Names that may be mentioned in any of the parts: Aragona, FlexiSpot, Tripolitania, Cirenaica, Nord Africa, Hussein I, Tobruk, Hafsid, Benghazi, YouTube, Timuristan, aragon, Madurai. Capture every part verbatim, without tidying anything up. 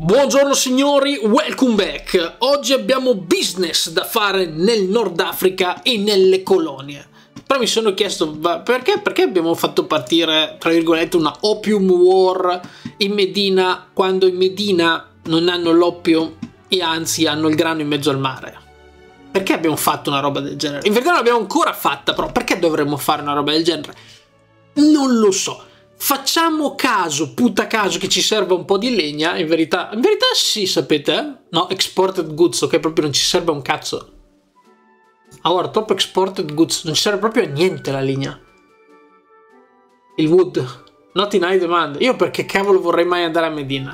Buongiorno signori, welcome back. Oggi abbiamo business da fare nel Nord Africa e nelle colonie. Però mi sono chiesto perché, perché abbiamo fatto partire, tra virgolette, una opium war in Medina, quando in Medina non hanno l'oppio e anzi hanno il grano in mezzo al mare. Perché abbiamo fatto una roba del genere? In verità non l'abbiamo ancora fatta, però perché dovremmo fare una roba del genere? Non lo so. Facciamo caso, puta caso, che ci serva un po' di legna, in verità, in verità sì, sapete, eh? No, exported goods, ok, proprio non ci serve un cazzo. Allora, top exported goods, non ci serve proprio a niente la legna. Il wood, not in high demand, io perché cavolo vorrei mai andare a Medina?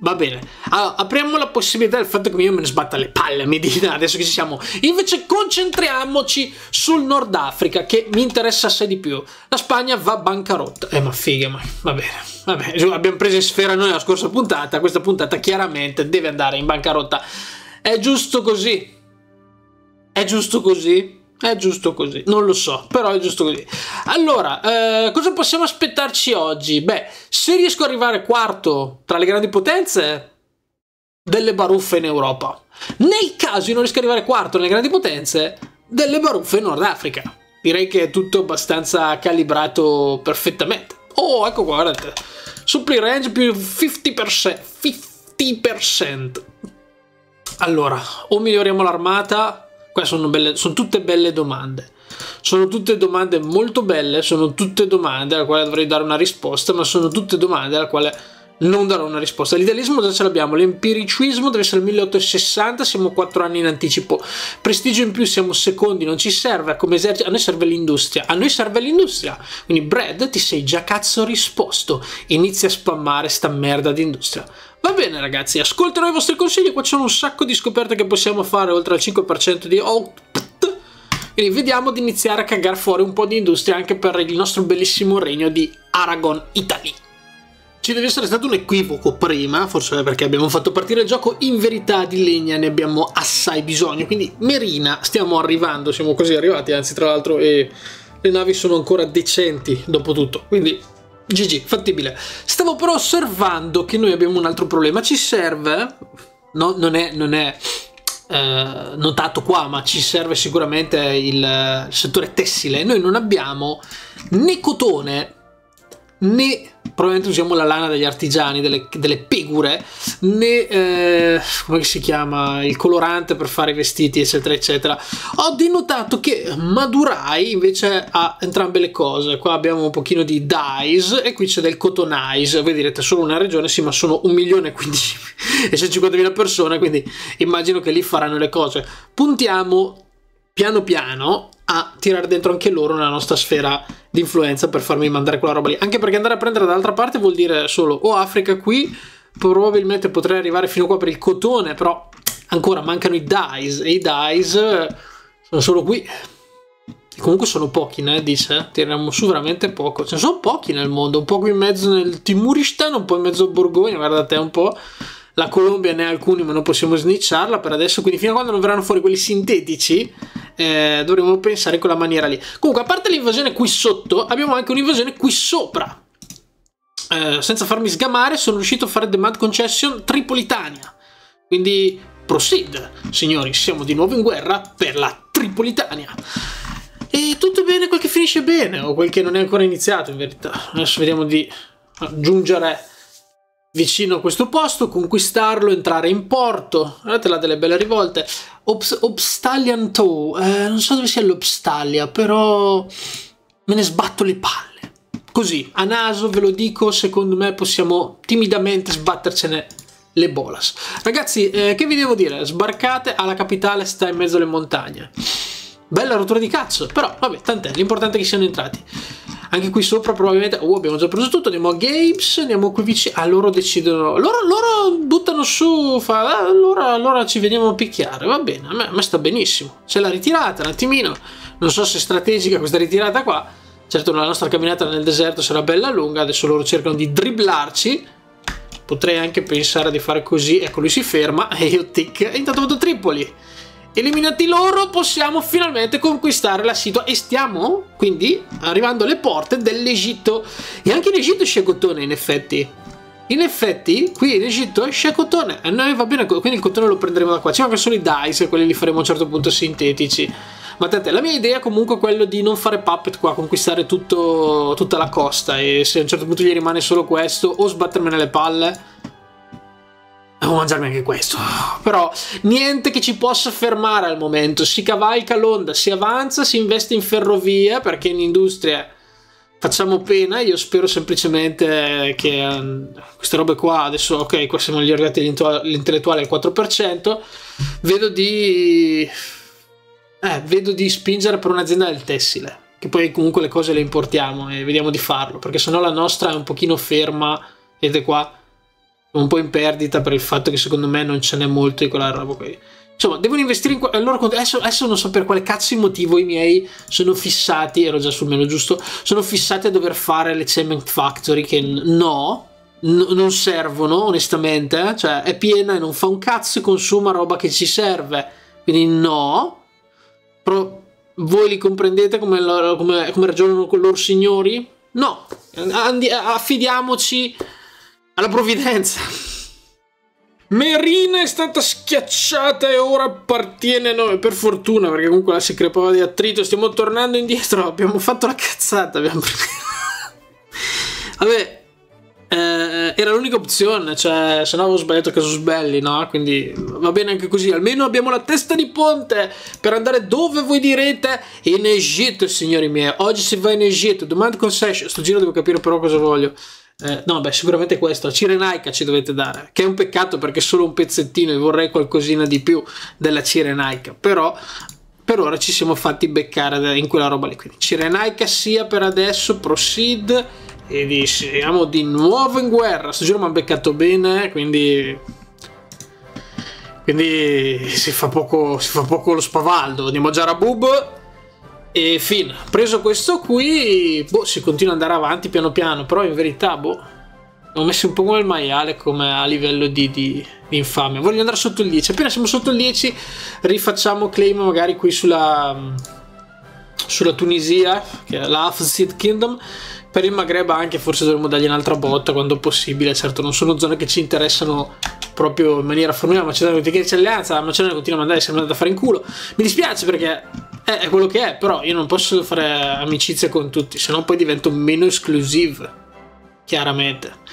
Va bene, allora, apriamo la possibilità del fatto che io me ne sbatta le palle a Medina, adesso che ci siamo. Invece concentriamoci sul Nord Africa, che mi interessa assai di più. La Spagna va bancarotta. Eh ma figa, ma va bene, va bene. Abbiamo preso in sfera noi la scorsa puntata, questa puntata chiaramente deve andare in bancarotta. È giusto così? È giusto così? È giusto così, non lo so, però è giusto così. Allora, eh, cosa possiamo aspettarci oggi? Beh, se riesco ad arrivare quarto tra le grandi potenze, delle baruffe in Europa. Nel caso io non riesco ad arrivare quarto nelle grandi potenze, delle baruffe in Nord Africa. Direi che è tutto abbastanza calibrato perfettamente. Oh, ecco qua, guardate. Supply range più cinquanta per cento. cinquanta per cento. Allora, o miglioriamo l'armata... Sono, belle, sono tutte belle domande, sono tutte domande molto belle, sono tutte domande alla quale dovrei dare una risposta, ma sono tutte domande alla quale non darò una risposta. L'idealismo già ce l'abbiamo, l'empiricismo deve essere il milleottocentosessanta, siamo quattro anni in anticipo, prestigio in più, siamo secondi, non ci serve come esercito, a noi serve l'industria, a noi serve l'industria, quindi Brad ti sei già cazzo risposto, inizia a spammare sta merda di industria. Va bene ragazzi, ascolterò i vostri consigli, qua c'è un sacco di scoperte che possiamo fare oltre al cinque per cento di output, quindi vediamo di iniziare a cagare fuori un po' di industria anche per il nostro bellissimo regno di Aragon, Italy. Ci deve essere stato un equivoco prima, forse perché abbiamo fatto partire il gioco, in verità di legna ne abbiamo assai bisogno, quindi Merina stiamo arrivando, siamo quasi arrivati, anzi tra l'altro eh, le navi sono ancora decenti dopo tutto, quindi... gi gi, fattibile. Stavo però osservando che noi abbiamo un altro problema. Ci serve, no, non è, non è eh, notato qua, ma ci serve sicuramente il settore tessile. Noi non abbiamo né cotone, né, probabilmente usiamo la lana degli artigiani, delle, delle pegure, né, eh, come si chiama, il colorante per fare i vestiti, eccetera, eccetera. Ho denotato che Madurai invece ha entrambe le cose. Qua abbiamo un pochino di dyes e qui c'è del cotonais. Voi direte, solo una regione? Sì, ma sono un milione e centocinquantamila persone, quindi immagino che lì faranno le cose. Puntiamo piano piano a tirare dentro anche loro nella nostra sfera di influenza per farmi mandare quella roba lì, anche perché andare a prendere dall'altra parte vuol dire solo o Africa qui, probabilmente potrei arrivare fino a qua per il cotone, però ancora mancano i dyes e i dyes sono solo qui e comunque sono pochi, ne dice, tiriamo su veramente poco, ce ne sono pochi nel mondo, un po' qui in mezzo nel Timuristan, un po' in mezzo a Borgogna, guardate un po'. La Colombia ne ha alcuni, ma non possiamo snicciarla per adesso, quindi fino a quando non verranno fuori quelli sintetici eh, dovremo pensare in quella maniera lì. Comunque, a parte l'invasione qui sotto, abbiamo anche un'invasione qui sopra. Eh, senza farmi sgamare, sono riuscito a fare demand concession Tripolitania. Quindi, proceed, signori, siamo di nuovo in guerra per la Tripolitania. E tutto bene quel che finisce bene, o quel che non è ancora iniziato, in verità. Adesso vediamo di aggiungere... vicino a questo posto, conquistarlo, entrare in porto, guardate là delle belle rivolte. Obstalian Tow, eh, non so dove sia l'Obstalia, però me ne sbatto le palle, così a naso ve lo dico, secondo me possiamo timidamente sbattercene le bolas. Ragazzi, eh, che vi devo dire, sbarcate alla capitale, sta in mezzo alle montagne, bella rottura di cazzo, però vabbè, tant'è, l'importante è che siano entrati. Anche qui sopra probabilmente... Oh, abbiamo già preso tutto, andiamo a Gapes, andiamo qui vicino... Ah, loro decidono... Loro, loro buttano su, fa... Allora, allora ci veniamo a picchiare, va bene, a me, a me sta benissimo. C'è la ritirata, un attimino. Non so se è strategica questa ritirata qua. Certo, la nostra camminata nel deserto sarà bella lunga, adesso loro cercano di dribblarci. Potrei anche pensare di fare così. Ecco, lui si ferma e io tic. E intanto vado Tripoli. Eliminati loro, possiamo finalmente conquistare la Situa e stiamo quindi arrivando alle porte dell'Egitto. E anche in Egitto c'è cotone, in effetti. In effetti qui in Egitto esce cotone e noi va bene, quindi il cotone lo prenderemo da qua. Ci mancano solo i dice, quelli li faremo a un certo punto sintetici. Ma tante, la mia idea comunque è quella di non fare puppet qua, conquistare tutto, tutta la costa, e se a un certo punto gli rimane solo questo, o sbattermene le palle o mangiarmi anche questo. Però niente che ci possa fermare al momento, si cavalca l'onda, si avanza, si investe in ferrovie, perché in industria facciamo pena. Io spero semplicemente che um, queste robe qua adesso, ok, qua siamo gli arrivati all'intellettuale al quattro per cento, vedo di eh, vedo di spingere per un'azienda del tessile, che poi comunque le cose le importiamo e vediamo di farlo, perché sennò la nostra è un pochino ferma, vedete qua, un po' in perdita per il fatto che secondo me non ce n'è molto di quella roba qui. Insomma, devono investire in loro conto. Adesso, adesso non so per quale cazzo motivo i miei sono fissati, ero già sul meno giusto, sono fissati a dover fare le cement factory che no, non servono onestamente, cioè è piena e non fa un cazzo, consuma roba che ci serve, quindi no. Però voi li comprendete come, come, come ragionano con loro signori? No, Andi, affidiamoci alla provvidenza. Merina è stata schiacciata e ora appartiene a noi, per fortuna, perché comunque la si crepava di attrito. Stiamo tornando indietro, abbiamo fatto la cazzata, abbiamo... Vabbè, eh, era l'unica opzione, cioè se no avevo sbagliato Casusbelli, no? Quindi va bene anche così, almeno abbiamo la testa di ponte per andare dove voi direte. In Egitto, signori miei, oggi si va in Egitto. Demand concession, sto giro devo capire però cosa voglio. Eh, no, beh, sicuramente questo, la Cirenaica ci dovete dare, che è un peccato perché è solo un pezzettino e vorrei qualcosina di più della Cirenaica, però per ora ci siamo fatti beccare in quella roba lì, quindi Cirenaica sia per adesso, proceed, e siamo di nuovo in guerra. Sto giro mi ha beccato bene, quindi quindi si fa poco, si fa poco lo spavaldo. Andiamo già a Rabub. E fin, preso questo qui, boh, si continua ad andare avanti piano piano, però in verità, boh, l'ho messo un po' come il maiale, come a livello di, di, di infamia. Voglio andare sotto il dieci, appena siamo sotto il dieci rifacciamo claim magari qui sulla, sulla Tunisia, che è la Hafsid Kingdom. Per il Maghreb anche forse dovremmo dargli un'altra botta quando possibile, certo non sono zone che ci interessano proprio in maniera formulare. La Macedonia continua in alleanza, la Macedonia continua a mandare, siamo andati a fare in culo, mi dispiace perché... è quello che è, però io non posso fare amicizia con tutti, sennò poi divento meno esclusive, chiaramente.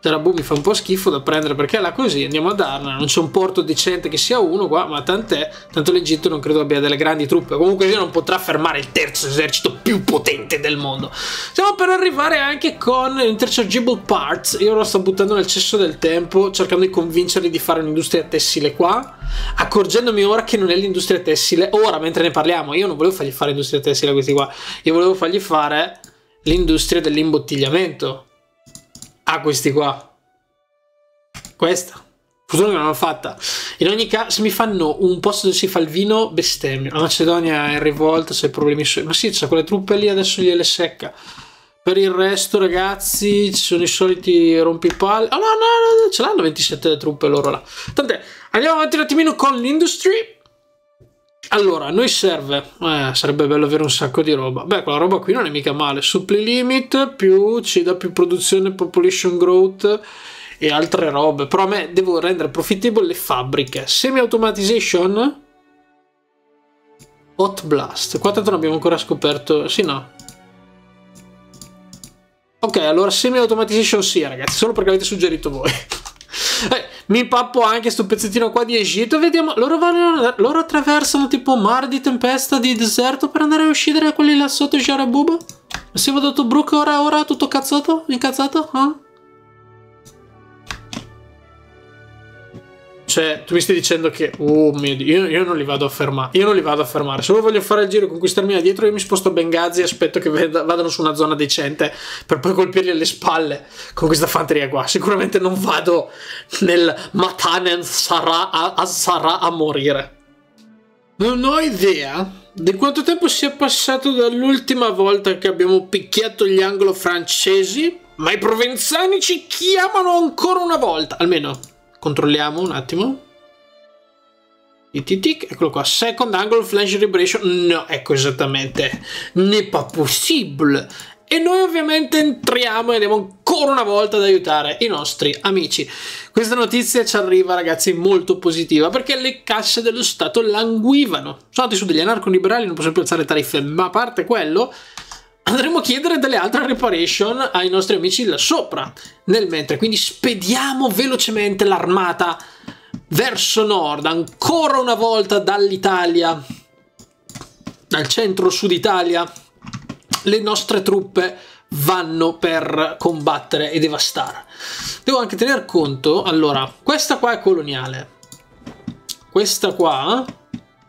Zarabu mi fa un po' schifo da prendere perché è là così, andiamo a darne, non c'è un porto decente che sia uno qua, ma tant'è, tanto l'Egitto non credo abbia delle grandi truppe, comunque non potrà fermare il terzo esercito più potente del mondo. Stiamo per arrivare anche con Interchangeable Parts, io lo sto buttando nel cesso del tempo, cercando di convincerli di fare un'industria tessile qua, accorgendomi ora che non è l'industria tessile, ora mentre ne parliamo, io non volevo fargli fare industria tessile a questi qua, io volevo fargli fare l'industria dell'imbottigliamento. Ah, questi qua. Questa. Fortuna che non l'ho fatta. In ogni caso, se mi fanno un posto dove si fa il vino, bestemmio. La Macedonia è in rivolta, c'è problemi suoi. Ma sì, c'è quelle truppe lì, adesso gliele secca. Per il resto, ragazzi, ci sono i soliti rompipalle. Oh no, no, no, ce l'hanno ventisette truppe loro là. Tant'è, andiamo avanti un attimino con l'industry. Allora, a noi serve, eh, sarebbe bello avere un sacco di roba. Beh, quella roba qui non è mica male. Supply limit, più ci dà più produzione, population growth e altre robe. Però a me devo rendere profittable le fabbriche. Semi-automatization, hot blast. Qua tanto non abbiamo ancora scoperto. Sì, no. Ok, allora semi-automatization sì, ragazzi, solo perché avete suggerito voi. eh. Mi pappo anche sto pezzettino qua di Egitto, vediamo, loro, vanno, loro attraversano tipo mare di tempesta, di deserto per andare a uscire da quelli là sotto di Jarabuba? Ma se vado a Tobruk ora, ora tutto cazzato, incazzato? Eh? Cioè, tu mi stai dicendo che, oh mio Dio, io, io non li vado a fermare, io non li vado a fermare, se loro voglio fare il giro e conquistarmi là dietro io mi sposto a Benghazi e aspetto che vadano su una zona decente per poi colpirli alle spalle con questa fanteria qua. Sicuramente non vado nel Matanen Sarà a, Sarà a morire. Non ho idea di quanto tempo sia passato dall'ultima volta che abbiamo picchiato gli anglo-francesi, ma i provenzani ci chiamano ancora una volta, almeno... Controlliamo un attimo. Tic, eccolo qua. Second angle flange liberation. No, ecco esattamente. N'est pas possible. E noi ovviamente entriamo e andiamo ancora ancora una volta ad aiutare i nostri amici. Questa notizia ci arriva, ragazzi, molto positiva, perché le casse dello Stato languivano. Sono andati su degli anarco-liberali, non possono più alzare tariffe, ma a parte quello andremo a chiedere delle altre reparation ai nostri amici là sopra, nel mentre. Quindi spediamo velocemente l'armata verso nord, ancora una volta dall'Italia, dal centro-sud Italia, le nostre truppe vanno per combattere e devastare. Devo anche tener conto, allora, questa qua è coloniale, questa qua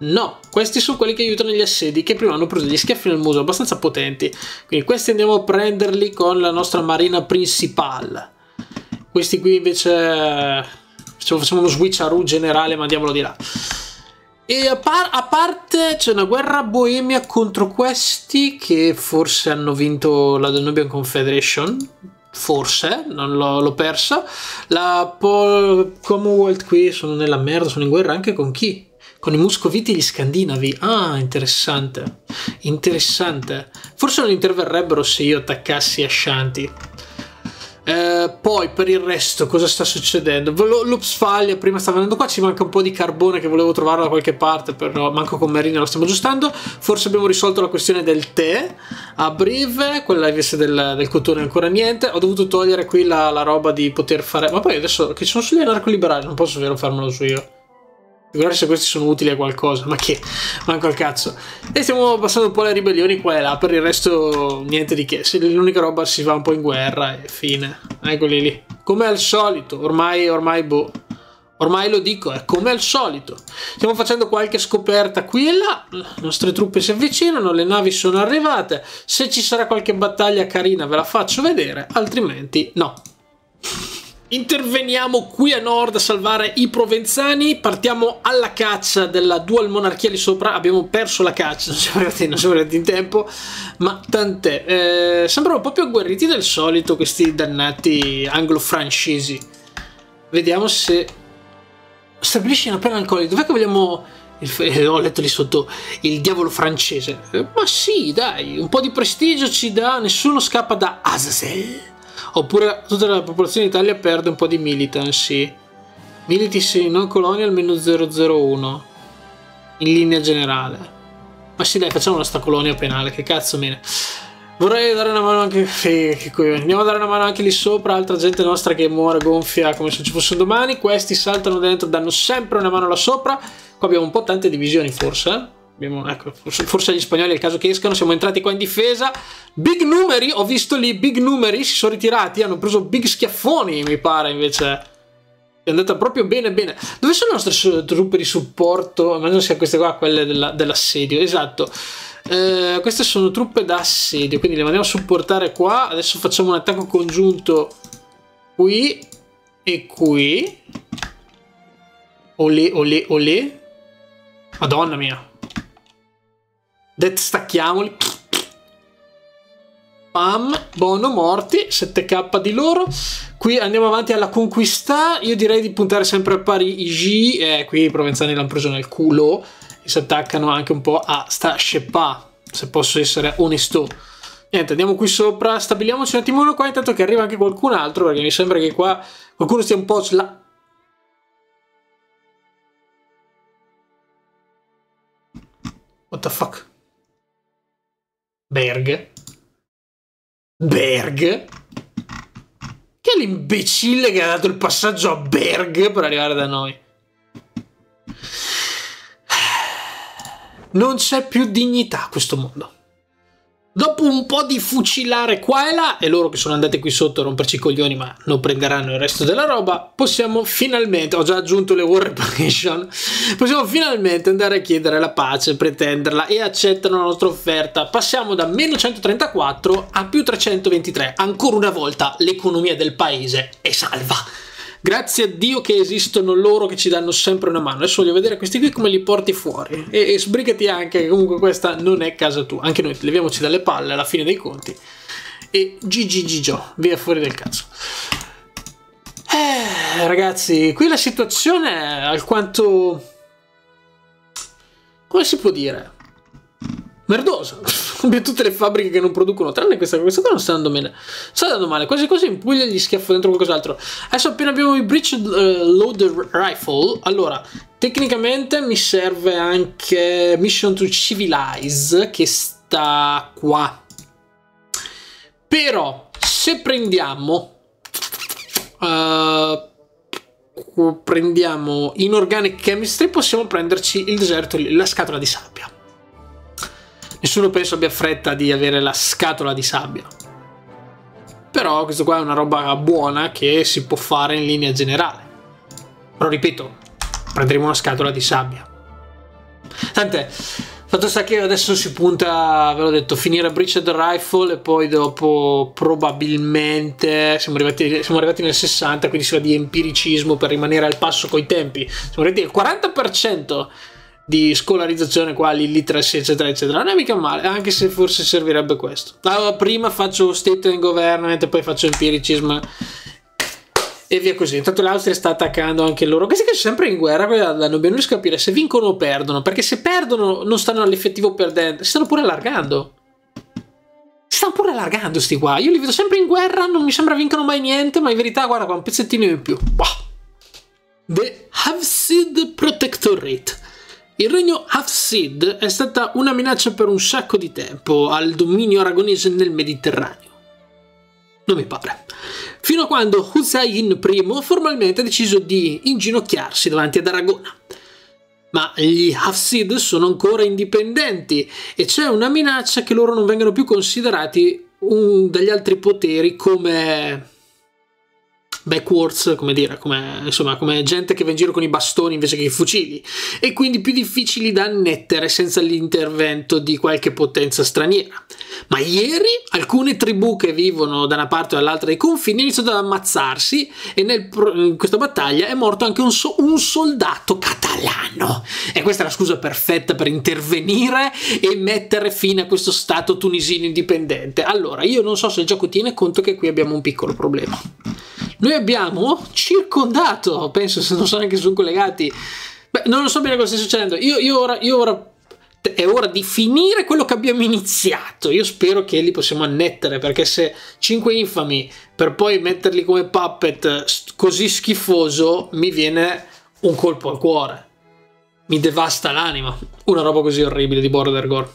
no, questi sono quelli che aiutano gli assedi, che prima hanno preso degli schiaffi nel muso abbastanza potenti, quindi questi andiamo a prenderli con la nostra marina principale. Questi qui invece facciamo uno switcheroo generale, mandiamolo di là. E a, par a parte c'è una guerra boemia contro questi, che forse hanno vinto la Danubian Confederation, forse, non l'ho persa. La Pol Commonwealth qui sono nella merda, sono in guerra anche con chi? Con i muscoviti e gli scandinavi. Ah, interessante, interessante. Forse non interverrebbero se io attaccassi Ashanti. Eh, poi per il resto cosa sta succedendo? L'Uppsfalia prima sta venendo qua, ci manca un po' di carbone che volevo trovarlo da qualche parte, però manco con Merino lo stiamo aggiustando. Forse abbiamo risolto la questione del tè a breve, quella invece del, del cotone ancora niente. Ho dovuto togliere qui la, la roba di poter fare, ma poi adesso che sono sugli anarco-liberali non posso vero farmelo su io. Guardate se questi sono utili a qualcosa, ma che, manco al cazzo. E stiamo passando un po' le ribellioni qua e là, per il resto niente di che. L'unica roba, si va un po' in guerra e fine. Eccoli lì. Come al solito, ormai, ormai boh. Ormai lo dico, è come al solito. Stiamo facendo qualche scoperta qui e là, le nostre truppe si avvicinano, le navi sono arrivate. Se ci sarà qualche battaglia carina ve la faccio vedere, altrimenti no. Interveniamo qui a nord a salvare i provenzani, partiamo alla caccia della dual monarchia lì sopra. Abbiamo perso la caccia, non siamo arrivati, non siamo arrivati in tempo, ma tant'è. Eh, sembrano proprio agguerriti del solito questi dannati anglo-francesi. Vediamo se stabilisci una pena alcolica. Dov'è che vogliamo... Il... ho letto lì sotto il diavolo francese. Eh, ma sì, dai, un po' di prestigio ci dà, nessuno scappa da Azazel. Oppure tutta la popolazione d'Italia perde un po' di militancy. Militancy non colonial meno zero zero uno. In linea generale. Ma sì dai, facciamo la sta colonia penale, che cazzo mene. Vorrei dare una mano anche... Che andiamo a dare una mano anche lì sopra, altra gente nostra che muore gonfia come se ci fosse un domani. Questi saltano dentro, danno sempre una mano là sopra. Qua abbiamo un po' tante divisioni forse. Abbiamo, ecco, forse gli spagnoli è il caso che escano. Siamo entrati qua in difesa, big numeri, ho visto lì big numeri, si sono ritirati, hanno preso big schiaffoni mi pare. Invece è andata proprio bene bene. Dove sono le nostre truppe di supporto? Immagino sia queste qua, quelle dell'assedio, dell esatto. Eh, queste sono truppe da assedio, quindi le mandiamo a supportare qua. Adesso facciamo un attacco congiunto qui e qui. Olè olè olè, madonna mia. Stacchiamoli. Pam, bono, morti, sette K di loro. Qui andiamo avanti alla conquista. Io direi di puntare sempre a Parigi. Eh, qui i provenzani l'hanno preso nel culo e si attaccano anche un po' a sta scepa, se posso essere onesto. Niente, andiamo qui sopra, stabiliamoci un attimino qua intanto che arriva anche qualcun altro, perché mi sembra che qua qualcuno stia un po' là. What the fuck? Berg. Berg? Che è l'imbecille che ha dato il passaggio a Berg per arrivare da noi? Non c'è più dignità a questo mondo. Dopo un po' di fucilare qua e là, e loro che sono andati qui sotto a romperci i coglioni ma non prenderanno il resto della roba, possiamo finalmente, ho già aggiunto le war reparation, possiamo finalmente andare a chiedere la pace, pretenderla, e accettano la nostra offerta. Passiamo da meno centotrentaquattro a più trecentoventitré, ancora una volta l'economia del paese è salva. Grazie a Dio che esistono loro che ci danno sempre una mano. Adesso voglio vedere questi qui come li porti fuori. E, e sbrigati anche, che comunque questa non è casa tua. Anche noi leviamoci dalle palle alla fine dei conti. E gigigigio, via fuori del cazzo. Eh, ragazzi, qui la situazione è alquanto... Come si può dire? merdoso, come tutte le fabbriche che non producono, tranne questa, questa qua non sta andando bene, sta andando male, quasi quasi in Puglia gli schiaffo dentro qualcos'altro. Adesso appena abbiamo il breech uh, loader rifle, allora tecnicamente mi serve anche Mission to Civilize che sta qua, però se prendiamo uh, prendiamo Inorganic Chemistry possiamo prenderci il deserto, la scatola di sabbia. Nessuno penso abbia fretta di avere la scatola di sabbia. Però questo qua è una roba buona che si può fare in linea generale. Però ripeto, prenderemo una scatola di sabbia. Tant'è, fatto sta che adesso si punta, ve l'ho detto, finire Breached Rifle e poi dopo probabilmente siamo arrivati, siamo arrivati nel sessanta, quindi si va di empiricismo per rimanere al passo coi tempi. Siamo arrivati al quaranta per cento. Di scolarizzazione qua, literacy eccetera eccetera, non è mica male, anche se forse servirebbe questo. Allora, prima faccio state and government e poi faccio empiricismo e via così. Intanto l'Austria sta attaccando anche loro, questi che sono sempre in guerra non riesco a capire se vincono o perdono, perché se perdono non stanno all'effettivo perdente, si stanno pure allargando, si stanno pure allargando sti qua, io li vedo sempre in guerra, non mi sembra vincano mai niente, ma in verità guarda qua un pezzettino in più. Bah. The Hafsid Protectorate. Il regno Hafsid è stata una minaccia per un sacco di tempo al dominio aragonese nel Mediterraneo. Non mi pare. Fino a quando Hussein I formalmente ha deciso di inginocchiarsi davanti ad Aragona. Ma gli Hafsid sono ancora indipendenti e c'è una minaccia che loro non vengano più considerati un, dagli altri poteri come... backwards, come dire, come, insomma, come gente che va in giro con i bastoni invece che i fucili, e quindi più difficili da annettere senza l'intervento di qualche potenza straniera. Ma ieri alcune tribù che vivono da una parte o dall'altra dei confini hanno iniziato ad ammazzarsi e nel, in questa battaglia è morto anche un, so, un soldato catalano, e questa è la scusa perfetta per intervenire e mettere fine a questo stato tunisino indipendente. Allora, io non so se il gioco tiene conto che qui abbiamo un piccolo problema. Noi abbiamo circondato, penso, se non so neanche se sono collegati. Beh, non lo so bene cosa sta succedendo. Io, io, ora, io ora è ora di finire quello che abbiamo iniziato. Io spero che li possiamo annettere, perché se cinque infami per poi metterli come puppet così schifoso, mi viene un colpo al cuore. Mi devasta l'anima. Una roba così orribile di Border Gore.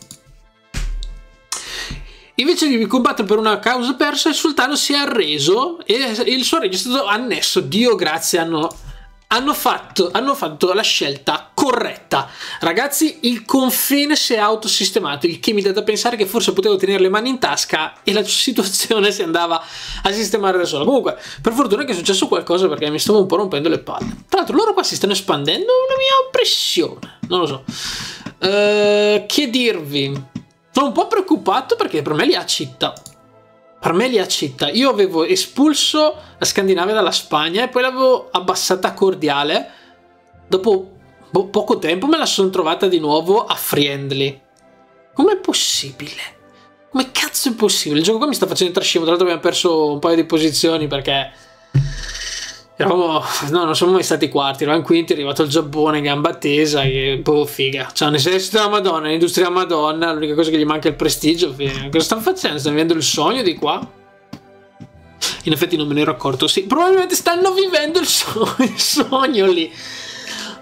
Invece di combattere per una causa persa, il sultano si è arreso e il suo regno è stato annesso. Dio grazie, hanno, hanno, fatto, hanno fatto la scelta corretta. Ragazzi, il confine si è autosistemato, il che mi dà da pensare che forse potevo tenere le mani in tasca e la situazione si andava a sistemare da sola. Comunque, per fortuna che è successo qualcosa, perché mi stavo un po' rompendo le palle. Tra l'altro loro qua si stanno espandendo, una mia impressione, non lo so. Uh, che dirvi? Sono un po' preoccupato perché per me li ha città. Per me li ha città. Io avevo espulso la Scandinavia dalla Spagna e poi l'avevo abbassata a cordiale. Dopo po poco tempo me la sono trovata di nuovo a friendly. Com'è possibile? Come cazzo è possibile? Il gioco qua mi sta facendo trascimo. Tra l'altro abbiamo perso un paio di posizioni perché... Eravamo, no, non siamo mai stati quarti, eravamo quinti, è arrivato il Giappone gamba tesa, che boh, figa. C'è un esercito della Madonna, un'industria della Madonna, l'unica cosa che gli manca è il prestigio. Figa. Cosa stanno facendo? Stanno vivendo il sogno di qua? In effetti non me ne ero accorto, sì, probabilmente stanno vivendo il, so il sogno lì.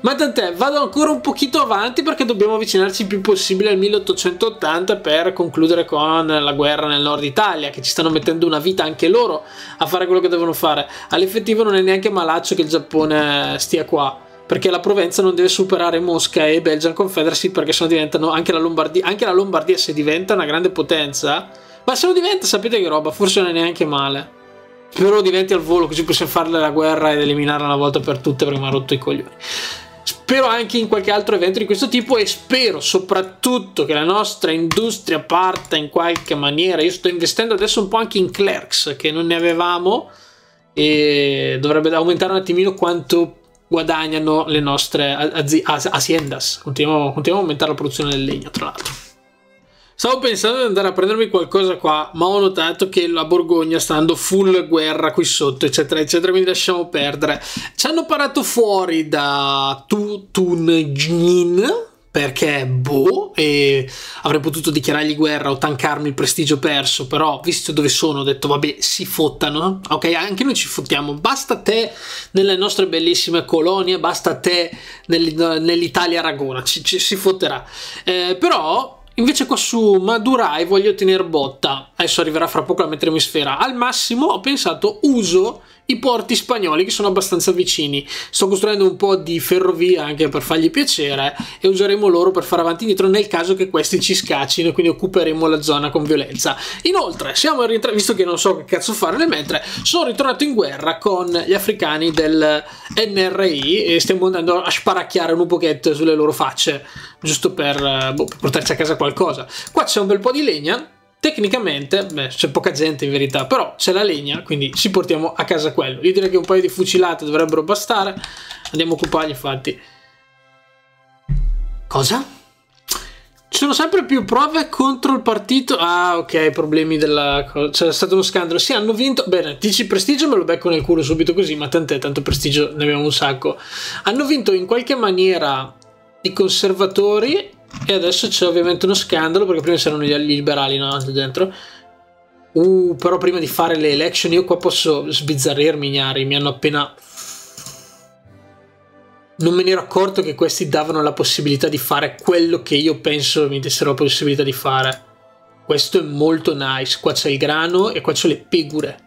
Ma tant'è, vado ancora un pochino avanti perché dobbiamo avvicinarci il più possibile al milleottocentottanta per concludere con la guerra nel nord Italia, che ci stanno mettendo una vita anche loro a fare quello che devono fare. All'effettivo non è neanche malaccio che il Giappone stia qua, perché la Provenza non deve superare Mosca e Belgian Confederacy, perché sennò diventano anche la Lombardia, anche la Lombardia se diventa una grande potenza, ma se lo diventa sapete che roba, forse non è neanche male. Però diventi al volo, così possiamo farle la guerra ed eliminarla una volta per tutte perché mi ha rotto i coglioni. Spero anche in qualche altro evento di questo tipo e spero soprattutto che la nostra industria parta in qualche maniera. Io sto investendo adesso un po' anche in Clerks, che non ne avevamo, e dovrebbe aumentare un attimino quanto guadagnano le nostre aziendas. Continuiamo, continuiamo a aumentare la produzione del legno, tra l'altro. Stavo pensando di andare a prendermi qualcosa qua, ma ho notato che la Borgogna sta andando full guerra qui sotto, eccetera, eccetera, quindi lasciamo perdere. Ci hanno parato fuori da Tutungnin, perché boh, e avrei potuto dichiarargli guerra o tancarmi il prestigio perso, però visto dove sono ho detto vabbè, si fottano, ok, anche noi ci fottiamo, basta te nelle nostre bellissime colonie, basta te nell'Italia Aragona, ci, ci si fotterà. Eh, però invece qua su Madurai voglio tenere botta, adesso arriverà fra poco la metteremo in sfera. Al massimo ho pensato uso i porti spagnoli che sono abbastanza vicini, sto costruendo un po' di ferrovia anche per fargli piacere e useremo loro per fare avanti e indietro nel caso che questi ci scaccino e quindi occuperemo la zona con violenza. Inoltre siamo rientrati, visto che non so che cazzo fare nel mentre, sono ritornato in guerra con gli africani del N R I e stiamo andando a sparacchiare un pochetto sulle loro facce giusto per, boh, per portarci a casa qualcosa. Qua c'è un bel po' di legna. Tecnicamente, beh, c'è poca gente in verità, però c'è la legna, quindi ci portiamo a casa quello. Io direi che un paio di fucilate dovrebbero bastare. Andiamo a occuparli, infatti. Cosa? Ci sono sempre più prove contro il partito... Ah, ok, problemi della... C'è stato uno scandalo. Sì, hanno vinto... Bene, dici prestigio, me lo becco nel culo subito così, ma tant'è, tanto prestigio ne abbiamo un sacco. Hanno vinto in qualche maniera i conservatori... E adesso c'è ovviamente uno scandalo, perché prima c'erano gli liberali, no? Dentro. Uh, però prima di fare le elezioni io qua posso sbizzarrirmi, ignari. Mi hanno appena... Non me ne ero accorto che questi davano la possibilità di fare quello che io penso mi dessero la possibilità di fare. Questo è molto nice. Qua c'è il grano e qua c'è le pigure.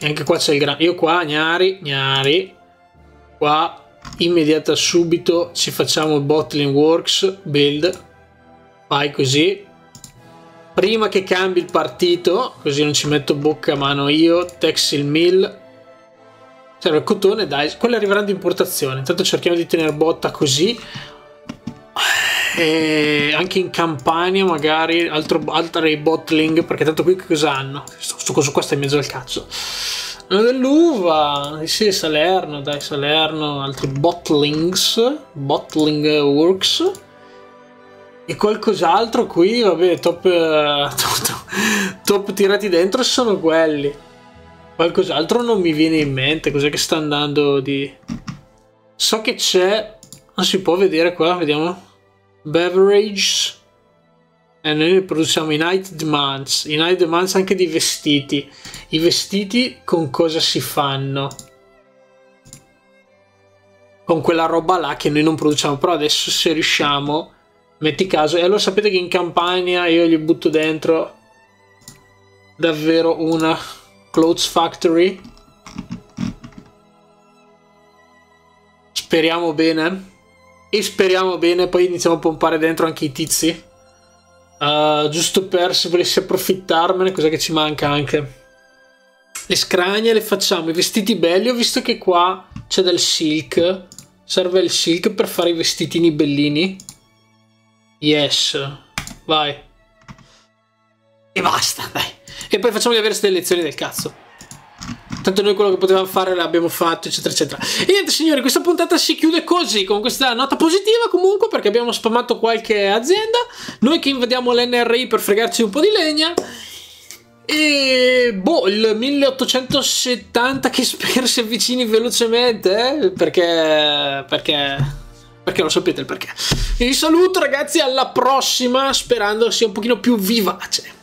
E anche qua c'è il grano. Io qua, gnari, gnari. Qua... immediata subito ci facciamo il bottling works build, vai così prima che cambi il partito, così non ci metto bocca a mano io. Textile mill, serve il cotone, dai, quello arriverà di importazione, intanto cerchiamo di tenere botta così. E anche in Campania magari altro, altri bottling, perché tanto qui che cosa hanno? Questo coso qua sta in mezzo al cazzo. Dell'uva, sì, Salerno, dai, Salerno, altri bottlings, bottling works e qualcos'altro qui, vabbè, top, eh, top, top tirati dentro sono quelli, qualcos'altro non mi viene in mente, cos'è che sta andando di... So che c'è, non si può vedere qua, vediamo, beverages, e noi produciamo i night demands, i night demands anche di vestiti. I vestiti con cosa si fanno? Con quella roba là che noi non produciamo, però adesso se riusciamo, metti caso, e allora sapete che in Campania io gli butto dentro davvero una clothes factory. Speriamo bene. E speriamo bene, poi iniziamo a pompare dentro anche i tizi. Uh, giusto per se volessi approfittarmene, cos'è che ci manca anche? Le scragne le facciamo, i vestiti belli, ho visto che qua c'è del silk, serve il silk per fare i vestitini bellini. Yes, vai. E basta, dai. E poi facciamo di avere queste lezioni del cazzo. Tanto noi quello che potevamo fare l'abbiamo fatto, eccetera eccetera. E niente signori, questa puntata si chiude così, con questa nota positiva comunque, perché abbiamo spammato qualche azienda, noi che invadiamo l'N R I per fregarci un po' di legna, e boh, il milleottocentosettanta che spero si avvicini velocemente, eh? perché perché perché lo sapete il perché. Vi saluto ragazzi, alla prossima, sperando sia un pochino più vivace.